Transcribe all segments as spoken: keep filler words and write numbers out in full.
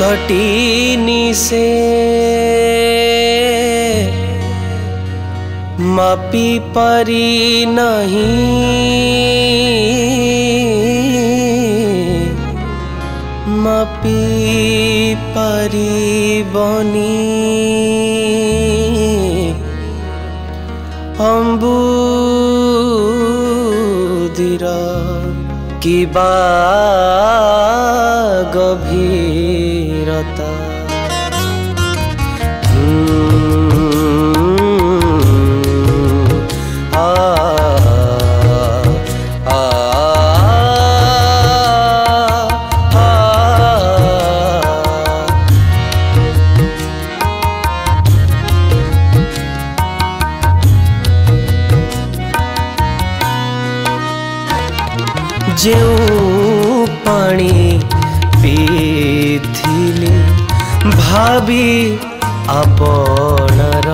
तटीनी से मापी परी नहीं मापी परी बनी अम्बुदिरा की बाग गभीरता जेऊ पानी पीथिली भाभी आपनर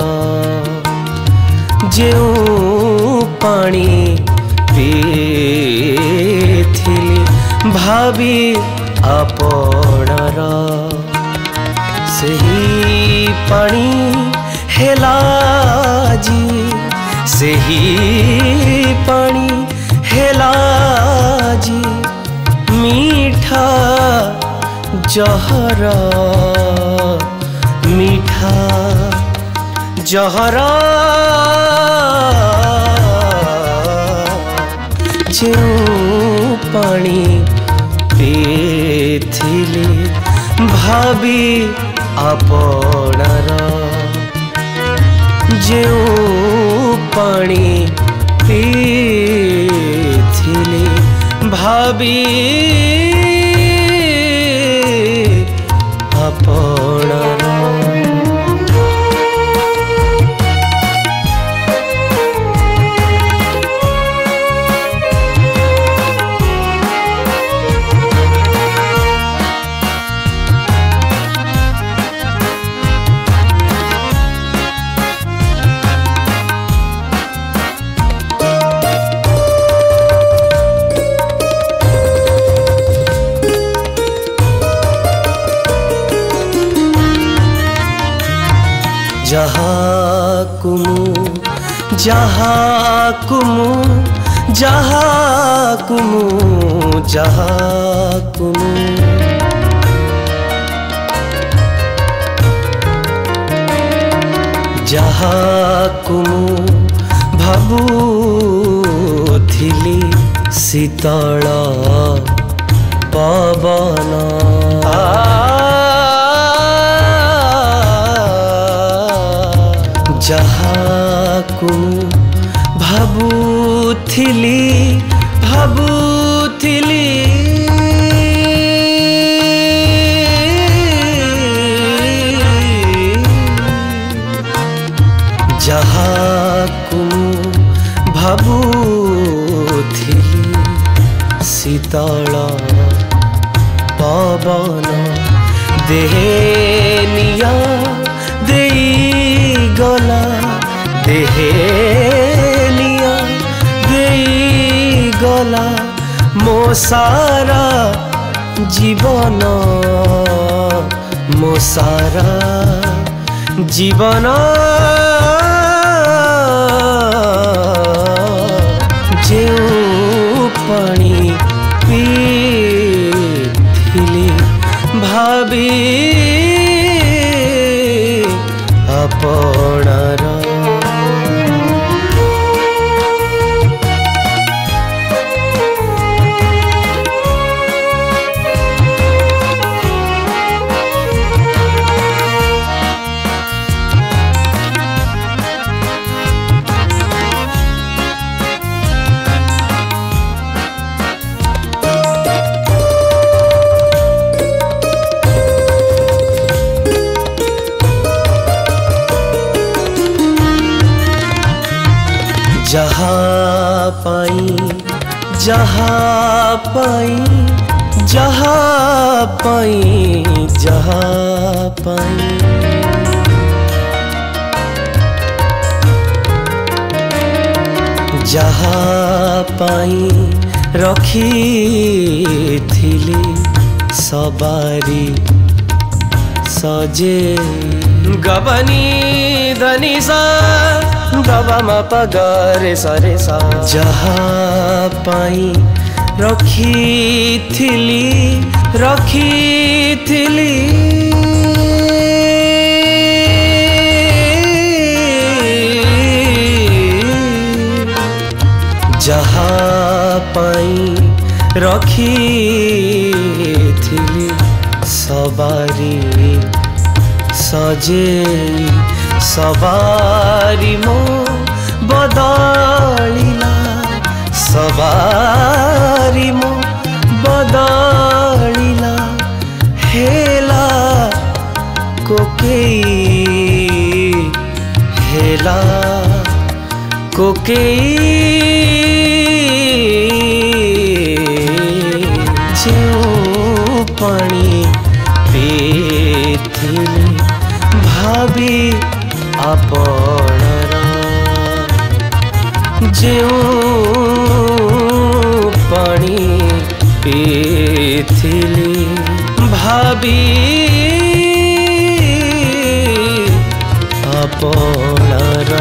जेऊ पानी पीथिली भाभी आपनर सही पानी हेला जी सही पानी हेला जी मीठा जहरा मीठा जहरा जेऊ पानी पीथिली भाभी आपणार जेऊ पानी पीथिली भाभी अपना जहाँ कुमु जहाँ कुमु जहाँ कुमु जहाँ कुमु जहाँ कुमु भाबुथिली शीतल पवन जहाँ कुमु भाबुथिली भाबुथिली जहाँ कुमु भाबुथिली शीतल पवन देहनिया गला देहनिया देई गला मो सारा जीवन मो सारा जीवन जेऊ पानी पीथिली भाभी अपणार जहाँ पाई जहाँ पाई जहाँ पाई जहाँ पाई जहाँ पाई रखी थिली सवारी सजे गबनी धनी सा गबमा पगारे सरे सा जहाँ पाई रखी थिली रखी थिली जहाँ पाई रखी थिली सवारी सजे सवारी मो बदलिला सवारी मो बदलिला हेला कोकेई हेला कोकेई पानी पेथी भाभी आपणरा जेऊ पानी पेथी भाभी आपणरा।